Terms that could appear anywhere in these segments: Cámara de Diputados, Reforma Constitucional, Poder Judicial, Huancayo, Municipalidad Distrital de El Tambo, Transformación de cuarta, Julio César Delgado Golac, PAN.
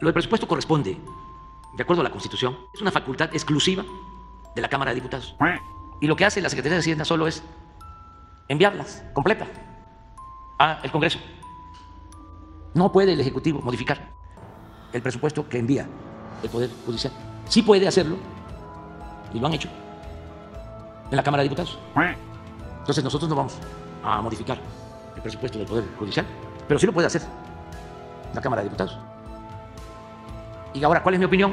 Lo del presupuesto corresponde, de acuerdo a la Constitución, es una facultad exclusiva de la Cámara de Diputados. Y lo que hace la Secretaría de Hacienda solo es enviarlas completas al Congreso. No puede el Ejecutivo modificar el presupuesto que envía el Poder Judicial. Sí puede hacerlo, y lo han hecho, en la Cámara de Diputados. Entonces nosotros no vamos a modificar el presupuesto del Poder Judicial, pero sí lo puede hacer la Cámara de Diputados. Y ahora, ¿cuál es mi opinión?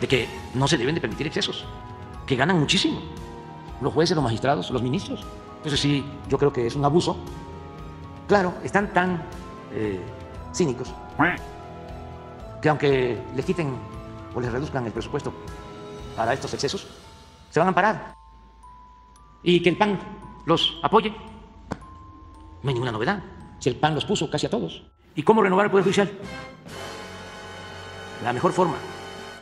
De que no se deben de permitir excesos, que ganan muchísimo los jueces, los magistrados, los ministros. Entonces sí, yo creo que es un abuso. Claro, están tan cínicos que aunque les quiten o les reduzcan el presupuesto para estos excesos, se van a amparar. Y que el PAN los apoye, no hay ninguna novedad. Si el PAN los puso casi a todos. ¿Y cómo renovar el Poder Judicial? La mejor forma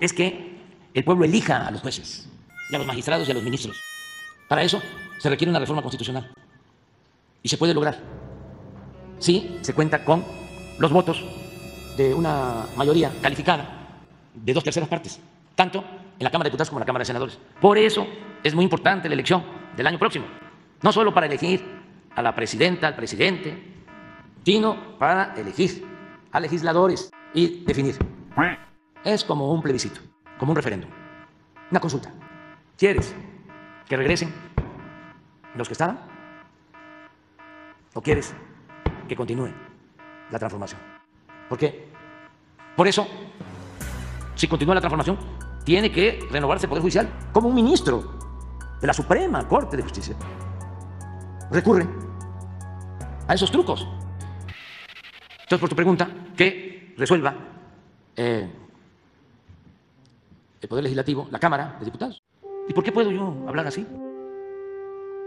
es que el pueblo elija a los jueces, y a los magistrados y a los ministros. Para eso se requiere una reforma constitucional. Y se puede lograr si se cuenta con los votos de una mayoría calificada de 2/3 partes, tanto en la Cámara de Diputados como en la Cámara de Senadores. Por eso es muy importante la elección del año próximo, no solo para elegir a la presidenta, al presidente, sino para elegir a legisladores y definir. Es como un plebiscito, como un referéndum, una consulta. ¿Quieres que regresen los que estaban? ¿O quieres que continúe la transformación? ¿Por qué? Por eso, si continúa la transformación, tiene que renovarse el Poder Judicial, como un ministro de la Suprema Corte de Justicia recurre a esos trucos. Entonces, por tu pregunta, que resuelva el Poder Legislativo, la Cámara de Diputados. ¿Y por qué puedo yo hablar así?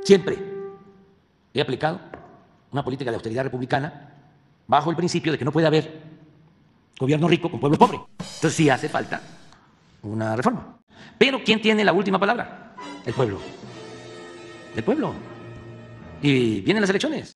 Siempre he aplicado una política de austeridad republicana bajo el principio de que no puede haber gobierno rico con pueblo pobre. Entonces sí hace falta una reforma. Pero ¿quién tiene la última palabra? El pueblo. El pueblo. Y vienen las elecciones.